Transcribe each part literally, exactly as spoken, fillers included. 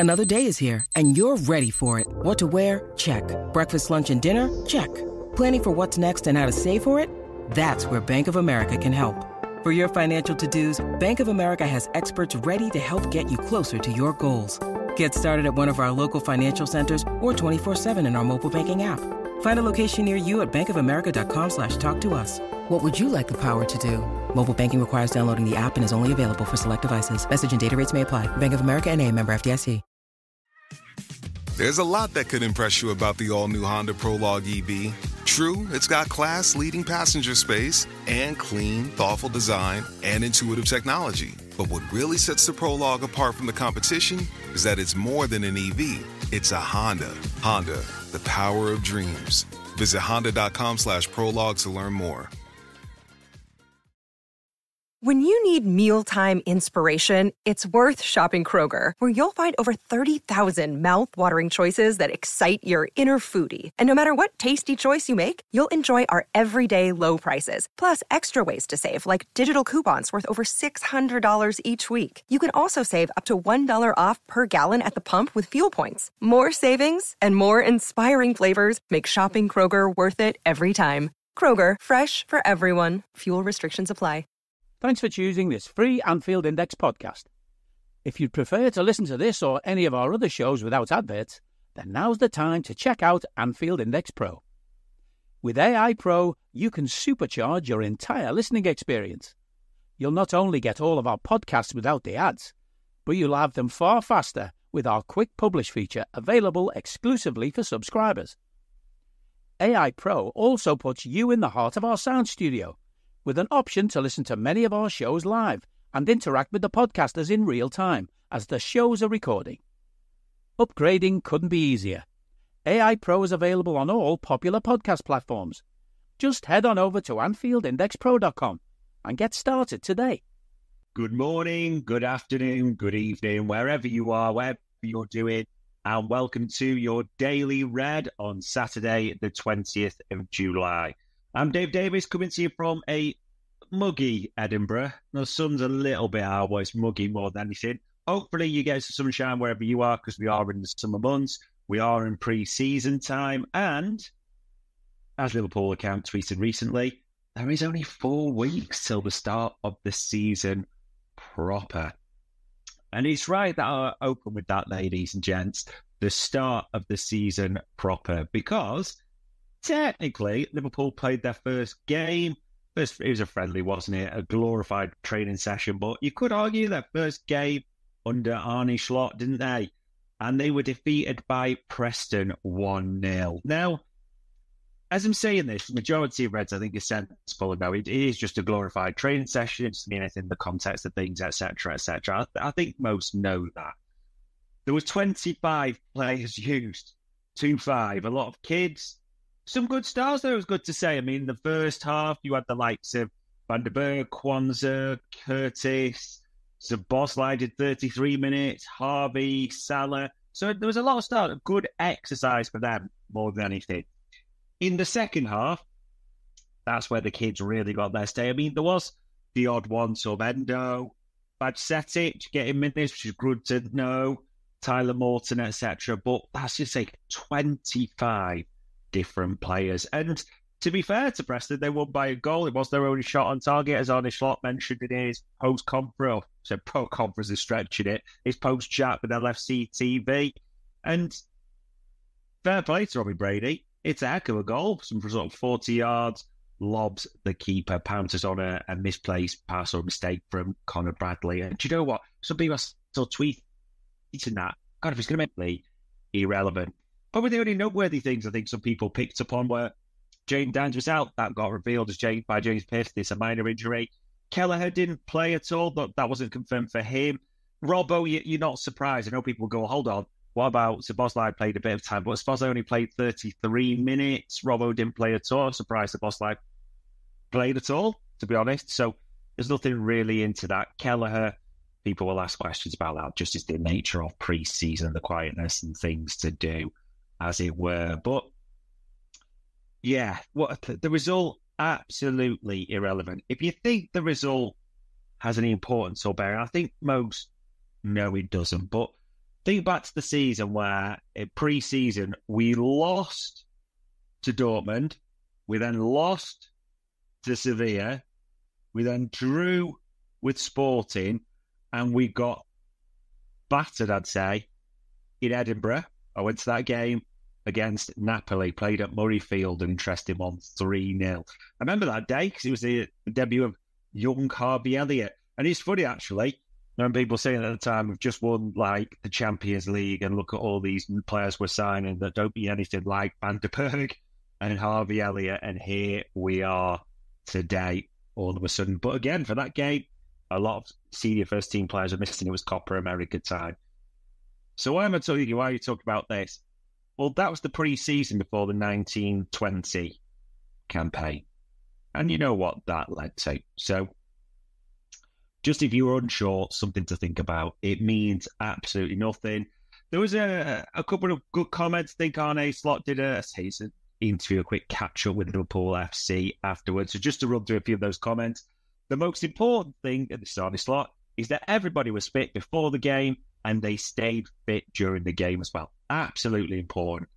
Another day is here, and you're ready for it. What to wear? Check. Breakfast, lunch, and dinner? Check. Planning for what's next and how to save for it? That's where Bank of America can help. For your financial to-dos, Bank of America has experts ready to help get you closer to your goals. Get started at one of our local financial centers or twenty-four seven in our mobile banking app. Find a location near you at bankofamerica.com slash talk to us. What would you like the power to do? Mobile banking requires downloading the app and is only available for select devices. Message and data rates may apply. Bank of America N A, member F D I C. There's a lot that could impress you about the all-new Honda Prologue E V. True, it's got class-leading passenger space and clean, thoughtful design and intuitive technology. But what really sets the Prologue apart from the competition is that it's more than an E V. It's a Honda. Honda, the power of dreams. Visit honda.com slash prologue to learn more. When you need mealtime inspiration, it's worth shopping Kroger, where you'll find over thirty thousand mouthwatering choices that excite your inner foodie. And no matter what tasty choice you make, you'll enjoy our everyday low prices, plus extra ways to save, like digital coupons worth over six hundred dollars each week. You can also save up to one dollar off per gallon at the pump with fuel points. More savings and more inspiring flavors make shopping Kroger worth it every time. Kroger, fresh for everyone. Fuel restrictions apply. Thanks for choosing this free Anfield Index podcast. If you'd prefer to listen to this or any of our other shows without adverts, then now's the time to check out Anfield Index Pro. With A I Pro, you can supercharge your entire listening experience. You'll not only get all of our podcasts without the ads, but you'll have them far faster with our Quick Publish feature available exclusively for subscribers. A I Pro also puts you in the heart of our sound studio, with an option to listen to many of our shows live and interact with the podcasters in real time as the shows are recording. Upgrading couldn't be easier. A I Pro is available on all popular podcast platforms. Just head on over to anfield index pro dot com and get started today. Good morning, good afternoon, good evening, wherever you are, wherever you're doing, and welcome to your Daily Red on Saturday, the twentieth of July. I'm Dave Davis, coming to you from a muggy Edinburgh. The sun's a little bit out, but it's muggy more than anything. Hopefully you get some sunshine wherever you are, because we are in the summer months. We are in pre-season time. And, as Liverpool account tweeted recently, there is only four weeks till the start of the season proper. And it's right that I open with that, ladies and gents, the start of the season proper, because technically, Liverpool played their first game. First, it was a friendly, wasn't it? A glorified training session. But you could argue their first game under Arne Slot, didn't they? And they were defeated by Preston one nil. Now, as I'm saying this, the majority of Reds, I think, is sensible. No, it is just a glorified training session. It doesn't mean anything in the context of things, et cetera, et cetera. I think most know that. There was twenty-five players used. two five. A lot of kids. Some good stars, though, it was good to say. I mean, the first half, you had the likes of Van der Kwanzaa, Curtis, Szoboszlai did thirty-three minutes, Harvey, Salah. So there was a lot of start, a good exercise for them more than anything. In the second half, that's where the kids really got their stay. I mean, there was the odd one, Endo, Badsetic getting minutes, which is good to know, Tyler Morton, et cetera. But that's just like twenty-five different players. And to be fair to Preston, they won by a goal. It was their only shot on target, as Arne Slot mentioned in his post-conference. So post-conference is stretching it. His post-chat with L F C T V. And fair play to Robbie Brady. It's a heck of a goal. Some sort of forty yards, lobs the keeper, pounces on a, a misplaced pass or mistake from Connor Bradley. And do you know what? Some people are still tweeting that. God, if it's going to make me irrelevant. Probably the only noteworthy things I think some people picked upon were Jayden Danns was out. That got revealed as James, by James Pearce. It's a minor injury. Kelleher didn't play at all, but that wasn't confirmed for him. Robbo, you, you're not surprised. I know people go, hold on, what about Szoboszlai played a bit of time? But Szoboszlai only played thirty-three minutes. Robbo didn't play at all. I'm surprised Szoboszlai played at all, to be honest. So there's nothing really into that. Kelleher, people will ask questions about that. Just is the nature of pre-season, the quietness and things to do, as it were. But yeah, what the result, absolutely irrelevant. If you think the result has any importance or bearing, I think most know it doesn't. But Think back to the season where in pre-season we lost to Dortmund, we then lost to Sevilla, we then drew with Sporting, and we got battered, I'd say, in Edinburgh. I went to that game against Napoli, played at Murrayfield, an interesting one, three nil. I remember that day because it was the debut of young Harvey Elliott. And it's funny, actually, when people saying at the time, we've just won, like, the Champions League and look at all these new players we're signing that don't be anything like Van der Kwanzaa and Harvey Elliott, and here we are today all of a sudden. But again, for that game, a lot of senior first-team players are missing. It was Copa America time. So why am I telling you, why are you talking about this? Well, that was the pre-season before the nineteen twenty campaign. And you know what that led to. So just if you were unsure, something to think about. It means absolutely nothing. There was a, a couple of good comments. I think Arne Slot did a, an interview, a quick catch-up with Liverpool F C afterwards. So just to run through a few of those comments. The most important thing at the starting slot is that everybody was fit before the game and they stayed fit during the game as well. Absolutely important.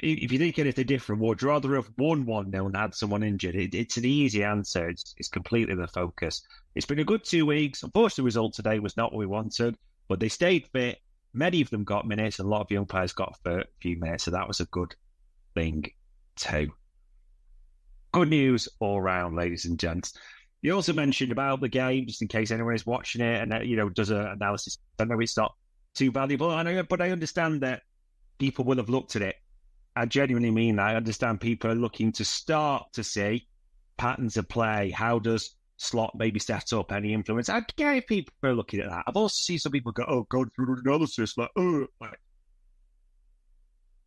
If you think anything different, would rather have won one nil and had someone injured. It, it's an easy answer. It's, it's completely the focus. It's been a good two weeks. Unfortunately, the result today was not what we wanted, but they stayed fit. Many of them got minutes. A lot of young players got a few minutes, so that was a good thing too. Good news all round, ladies and gents. You also mentioned about the game, just in case anyone is watching it and, you know, does an analysis. I know it's not too valuable, I know, but I understand that people will have looked at it. I genuinely mean that. I understand people are looking to start to see patterns of play. How does Slot maybe set up any influence? I get people are looking at that. I've also seen some people go, oh, going through an analysis, like, oh. Like,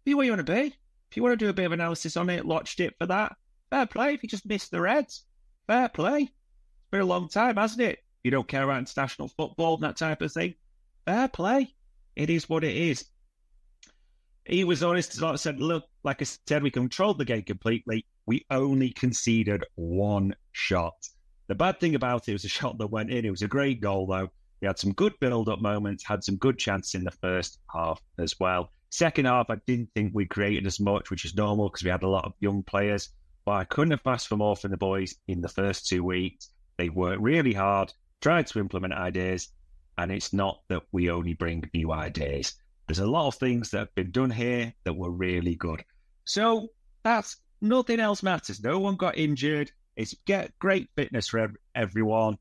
be where you want to be. If you want to do a bit of analysis on it, watched it for that. Fair play. If you just missed the Reds, fair play. It's been a long time, hasn't it? You don't care about international football and that type of thing. Fair play. It is what it is. He was honest. He said, look, like I said, we controlled the game completely. We only conceded one shot. The bad thing about it was a shot that went in. It was a great goal, though. We had some good build-up moments, had some good chances in the first half as well. Second half, I didn't think we created as much, which is normal because we had a lot of young players. But I couldn't have asked for more from the boys in the first two weeks. They worked really hard, tried to implement ideas, and it's not that we only bring new ideas. There's a lot of things that have been done here that were really good. So that's nothing else matters. No one got injured. It's get great fitness for everyone.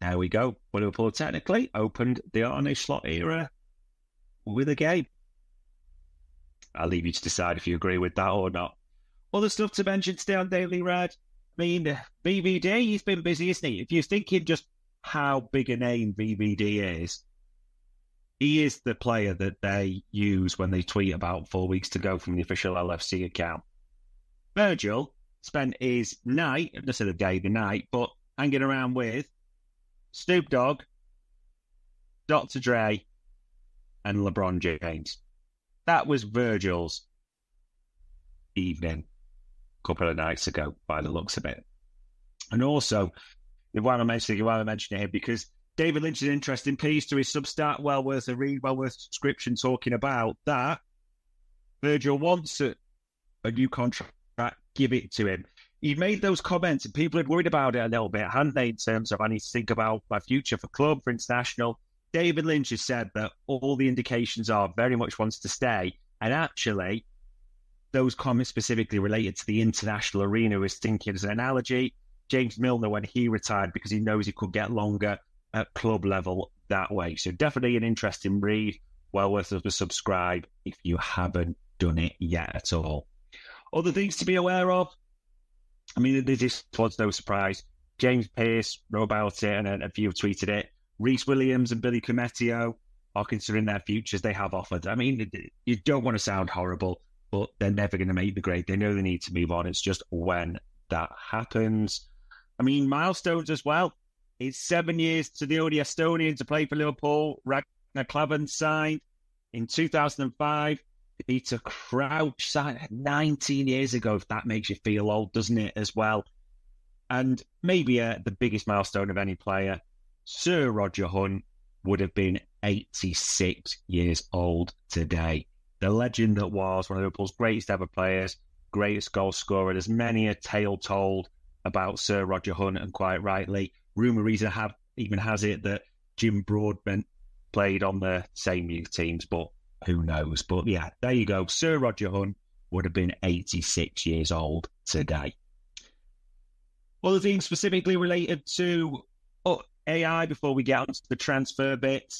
There we go. Well, Liverpool technically opened the Arne Slot era with a game. I'll leave you to decide if you agree with that or not. Other stuff to mention today on Daily Red. I mean, V V D, he's been busy, isn't he? If you're thinking just how big a name V V D is, he is the player that they use when they tweet about four weeks to go from the official L F C account. Virgil spent his night, not the day, the night, but hanging around with Snoop Dogg, Doctor Dre, and LeBron James. That was Virgil's evening couple of nights ago, by the looks of it. And also, why I'm mentioning it here, because David Lynch's interesting piece to his Substack, well worth a read, well worth a subscription, talking about that. Virgil wants a, a new contract, give it to him. He made those comments, and people had worried about it a little bit, hadn't they, in terms of, I need to think about my future for club, for international. David Lynch has said that all the indications are very much wants to stay, and actually, those comments specifically related to the international arena is thinking as an analogy. James Milner, when he retired, because he knows he could get longer at club level that way. So definitely an interesting read. Well worth a subscribe if you haven't done it yet at all. Other things to be aware of. I mean, this was no surprise. James Pearce wrote about it and a few tweeted it. Reece Williams and Billy Cometio are considering their futures they have offered. I mean, you don't want to sound horrible, but they're never going to make the grade. They know they need to move on. It's just when that happens. I mean, milestones as well. It's seven years to the only Estonian to play for Liverpool. Ragnar Klavan signed in two thousand five. Peter Crouch signed nineteen years ago, if that makes you feel old, doesn't it, as well? And maybe uh, the biggest milestone of any player, Sir Roger Hunt would have been eighty-six years old today. The legend that was one of Liverpool's greatest ever players, greatest goal scorer. There's many a tale told about Sir Roger Hunt, and quite rightly. Rumour even has it that Jim Broadbent played on the same youth teams, but who knows? But yeah, there you go. Sir Roger Hunt would have been eighty-six years old today. Other things specifically related to oh, A I before we get on to the transfer bit.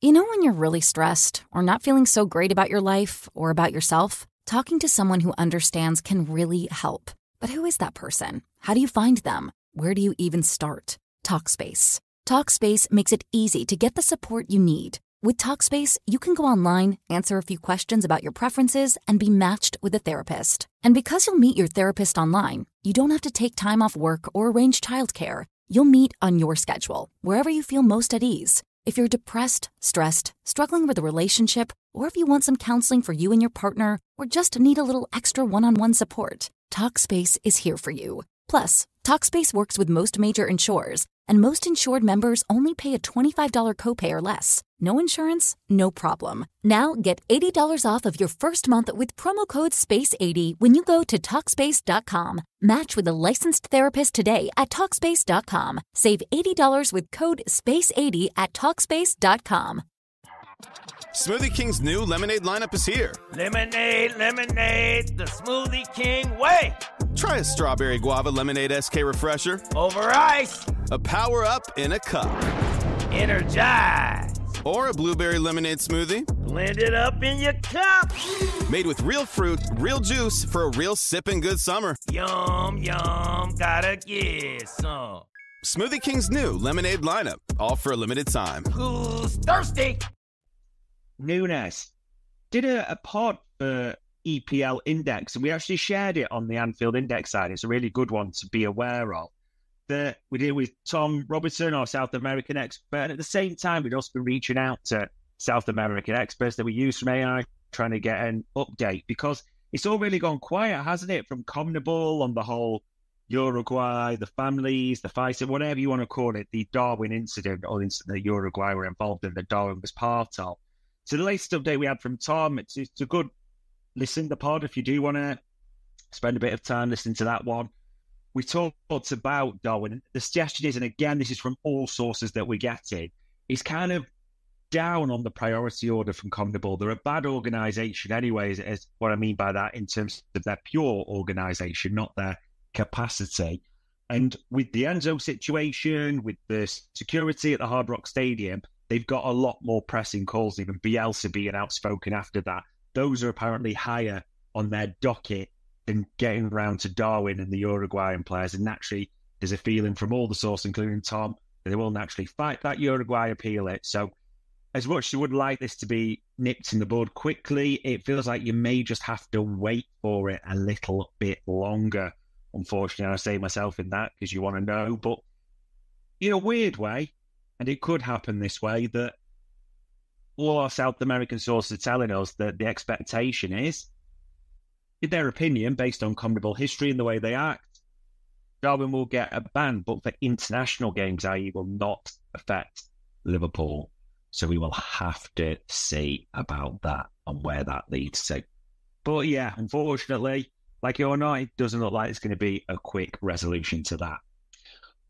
You know when you're really stressed or not feeling so great about your life or about yourself? Talking to someone who understands can really help. But who is that person? How do you find them? Where do you even start? Talkspace. Talkspace makes it easy to get the support you need. With Talkspace, you can go online, answer a few questions about your preferences, and be matched with a therapist. And because you'll meet your therapist online, you don't have to take time off work or arrange childcare. You'll meet on your schedule, wherever you feel most at ease. If you're depressed, stressed, struggling with a relationship, or if you want some counseling for you and your partner, or just need a little extra one-on-one support, Talkspace is here for you. Plus, Talkspace works with most major insurers, and most insured members only pay a twenty-five dollars copay or less. No insurance, no problem. Now get eighty dollars off of your first month with promo code space eighty when you go to Talkspace dot com. Match with a licensed therapist today at Talkspace dot com. Save eighty dollars with code space eighty at Talkspace dot com. Smoothie King's new lemonade lineup is here. Lemonade, lemonade, the Smoothie King way. Try a strawberry guava lemonade S K refresher. Over ice. A power up in a cup. Energize. Or a blueberry lemonade smoothie. Blend it up in your cup. Made with real fruit, real juice for a real sipping good summer. Yum, yum, gotta get some. Smoothie King's new lemonade lineup, all for a limited time. Who's thirsty? Nunes did a, a pod for E P L Index, and we actually shared it on the Anfield Index side. It's a really good one to be aware of. That we did with Tom Robertson, our South American expert, and at the same time, we'd also been reaching out to South American experts that we use from A I, trying to get an update, because it's all really gone quiet, hasn't it? From CONMEBOL on the whole Uruguay, the families, the FISA, whatever you want to call it, the Darwin incident or the incident that Uruguay were involved in, that Darwin was part of. So the latest update we had from Tom, it's, it's a good listen to the pod if you do want to spend a bit of time listening to that one. We talked about Darwin. The suggestion is, and again, this is from all sources that we're getting, is kind of down on the priority order from CONMEBOL. They're a bad organisation anyway, is what I mean by that, in terms of their pure organisation, not their capacity. And with the Enzo situation, with the security at the Hard Rock Stadium, they've got a lot more pressing calls, even Bielsa being outspoken after that. Those are apparently higher on their docket than getting round to Darwin and the Uruguayan players. And naturally, there's a feeling from all the sources, including Tom, that they will naturally fight that Uruguay appeal it. So as much as you would like this to be nipped in the bud quickly, it feels like you may just have to wait for it a little bit longer. Unfortunately, and I say myself in that because you want to know, but in a weird way, and it could happen this way, that all our South American sources are telling us that the expectation is, in their opinion, based on CONMEBOL history and the way they act, Darwin will get a ban, but for international games, that is will not affect Liverpool. So we will have to see about that and where that leads to. But yeah, unfortunately, like it or not, it doesn't look like it's going to be a quick resolution to that.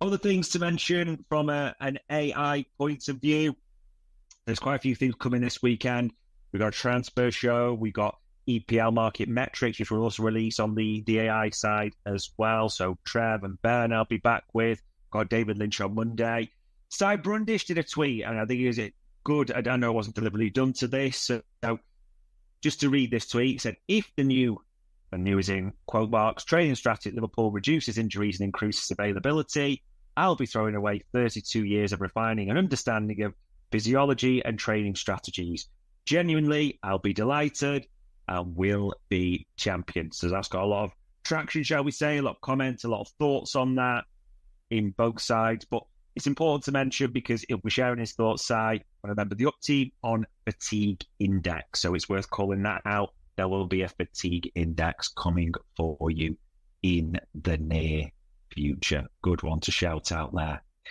Other things to mention from a, an A I point of view, there's quite a few things coming this weekend. We've got a transfer show. We've got E P L market metrics, which we'll also release on the, the A I side as well. So Trev and Ben I'll be back with. Got David Lynch on Monday. Cy Brundish did a tweet, and I think it was good. I know it wasn't deliberately done to this. So, so just to read this tweet, he said, if the new, and new is in quote marks, training strategy at Liverpool reduces injuries and increases availability, I'll be throwing away thirty-two years of refining and understanding of physiology and training strategies. Genuinely, I'll be delighted and will be champion. So that's got a lot of traction, shall we say, a lot of comments, a lot of thoughts on that in both sides. But it's important to mention because he'll be sharing his thoughts, side, and remember the up team on fatigue index. So it's worth calling that out. There will be a fatigue index coming for you in the near future. Good one to shout out there. A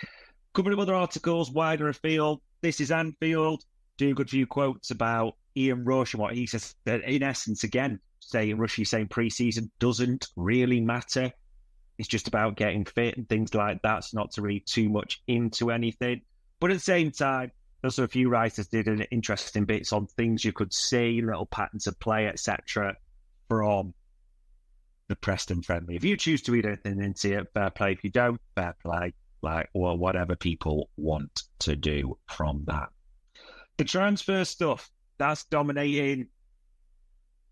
couple of other articles wider afield. this is Anfield, do good few quotes about Ian Rush and what he says. In essence, again, saying Rush, he's saying pre-season doesn't really matter. It's just about getting fit and things like that, so not to read too much into anything. But at the same time, also a few writers did an interesting bits on things you could see, little patterns of play, et cetera from the Preston friendly. If you choose to read anything into it, fair play. If you don't, fair play. Like, or whatever people want to do from that. The transfer stuff, that's dominating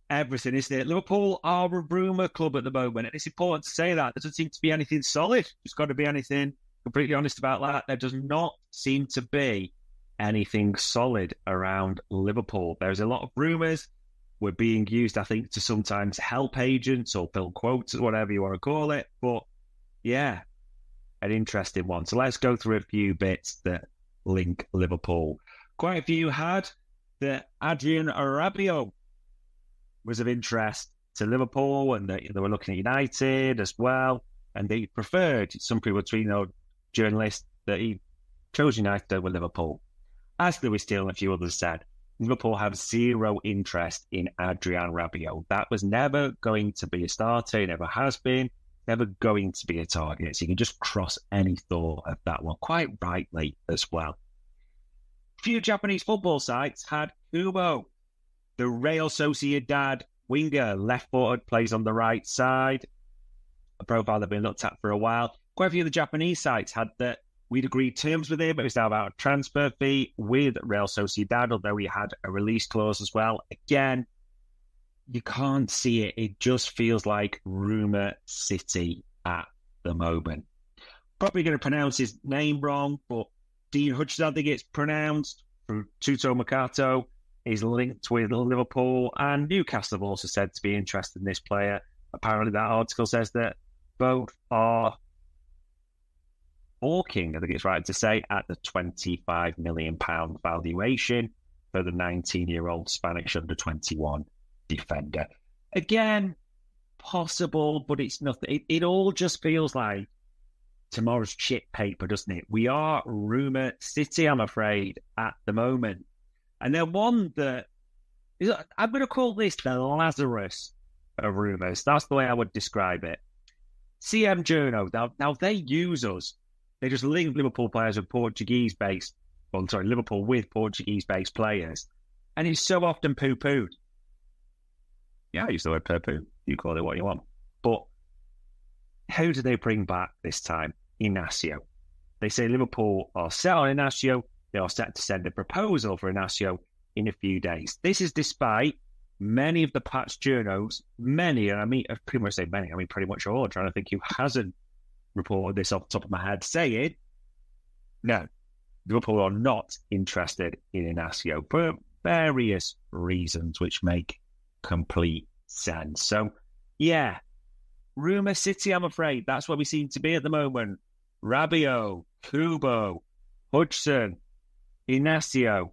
everything, isn't it? Liverpool are a rumour club at the moment, and it's important to say that. There doesn't seem to be anything solid. There's got to be anything, completely honest about that. There does not seem to be anything solid around Liverpool. There's a lot of rumours. We're being used, I think, to sometimes help agents or fill quotes, or whatever you want to call it. But, yeah, an interesting one. So let's go through a few bits that link Liverpool. Quite a few had that Adrien Rabiot was of interest to Liverpool, and they, they were looking at United as well, and they preferred, some people between the journalists, that he chose United over Liverpool. As Lewis Steele and a few others said, Liverpool have zero interest in Adrien Rabiot. That was never going to be a starter, never has been, never going to be a target. So you can just cross any thought of that one, quite rightly as well. A few Japanese football sites had Kubo, the Real Sociedad winger, left-footed, plays on the right side, a profile that had been looked at for a while. Quite a few of the Japanese sites had that we'd agreed terms with him, but it was now about a transfer fee with Real Sociedad, although he had a release clause as well. Again, you can't see it. It just feels like rumour city at the moment. Probably going to pronounce his name wrong, but Dean Hutchison, I think it's pronounced, from Tuto Mercato, is linked with Liverpool, and Newcastle have also said to be interested in this player. Apparently that article says that both are hawking, I think it's right to say, at the twenty-five million pounds valuation for the nineteen-year-old Spanish under twenty-one defender. Again, possible, but it's nothing. It, it all just feels like tomorrow's chip paper, doesn't it? We are rumour city, I'm afraid, at the moment. And then one that is, I'm going to call this the Lazarus of rumours. That's the way I would describe it. C M Journo, now, now they use us. They just link Liverpool players with Portuguese-based, well, I'm sorry, Liverpool with Portuguese-based players. And it's so often poo-pooed. Yeah, I use the word poo-poo. You call it what you want. But who do they bring back this time? Inácio. They say Liverpool are set on Inácio. They are set to send a proposal for Inácio in a few days. This is despite many of the Pat's journos, many, and I mean, I pretty much say many, I mean pretty much all, I'm trying to think who hasn't reported this off the top of my head, saying, no, Liverpool are not interested in Inácio for various reasons, which make complete sense. So, yeah, rumour city, I'm afraid. That's where we seem to be at the moment. Rabiot, Kubo, Hudson, Inácio,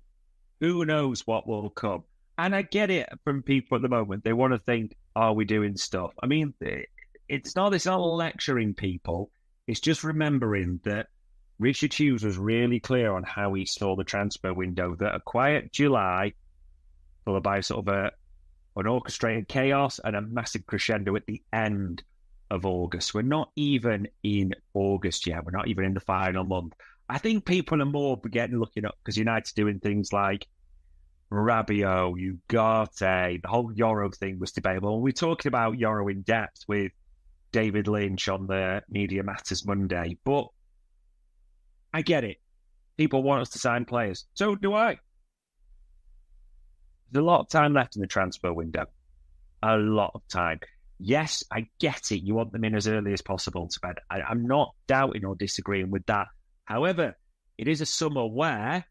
who knows what will come. And I get it from people at the moment. They want to think, are we doing stuff? I mean, it's not, it's not lecturing people. It's just remembering that Richard Hughes was really clear on how he saw the transfer window, that a quiet July, followed by sort of a, an orchestrated chaos and a massive crescendo at the end of August. We're not even in August yet. We're not even in the final month. I think people are more getting looking up because United are doing things like Rabiot, Ugarte, the whole Euro thing was debatable. We're talking about Euro in depth with David Lynch on the Media Matters Monday, but I get it. People want us to sign players. So do I. There's a lot of time left in the transfer window. A lot of time. Yes, I get it. You want them in as early as possible to bed. I, I'm not doubting or disagreeing with that. However, it is a summer where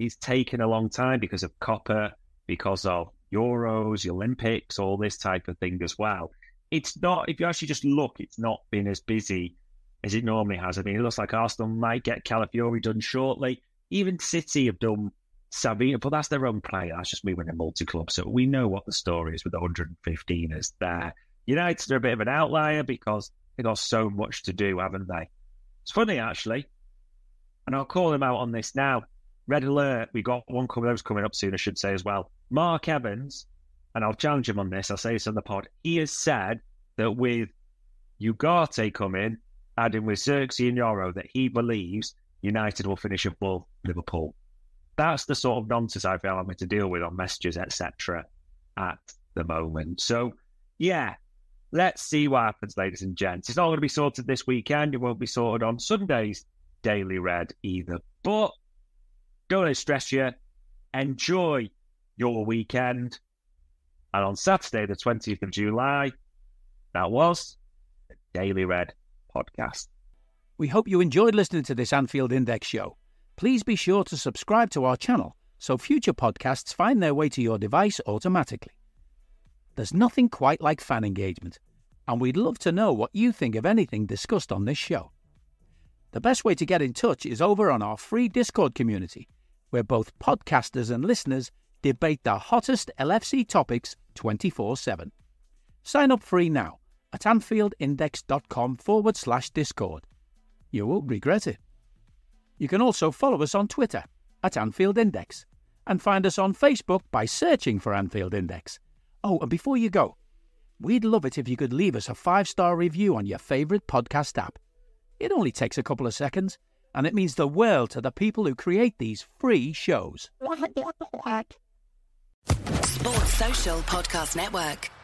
it's taken a long time because of Copa, because of Euros, Olympics, all this type of thing as well. It's not, if you actually just look, it's not been as busy as it normally has. I mean, it looks like Arsenal might get Calafiori done shortly. Even City have done Sabina, but that's their own player. That's just moving a multi-club. So we know what the story is with the one hundred fifteen ers there. United are a bit of an outlier because they've got so much to do, haven't they? It's funny, actually, and I'll call him out on this now. Red alert, we got one of those coming up soon, I should say as well. Mark Evans, and I'll challenge him on this, I'll say this on the pod, he has said that with Ugarte coming, adding with Xerxes and Euro, that he believes United will finish above Liverpool. That's the sort of nonsense I feel I'm having to deal with on messages, et cetera at the moment. So, yeah, let's see what happens, ladies and gents. It's not going to be sorted this weekend. It won't be sorted on Sunday's Daily Red either. But don't let it stress you. Enjoy your weekend. And on Saturday, the twentieth of July, that was the Daily Red podcast. We hope you enjoyed listening to this Anfield Index show. Please be sure to subscribe to our channel so future podcasts find their way to your device automatically. There's nothing quite like fan engagement, and we'd love to know what you think of anything discussed on this show. The best way to get in touch is over on our free Discord community, where both podcasters and listeners debate the hottest L F C topics twenty-four seven. Sign up free now at anfieldindex.com forward slash Discord. You won't regret it. You can also follow us on Twitter at Anfield Index and find us on Facebook by searching for Anfield Index. Oh, and before you go, we'd love it if you could leave us a five-star review on your favourite podcast app. It only takes a couple of seconds, and it means the world to the people who create these free shows. Sports Social Podcast Network.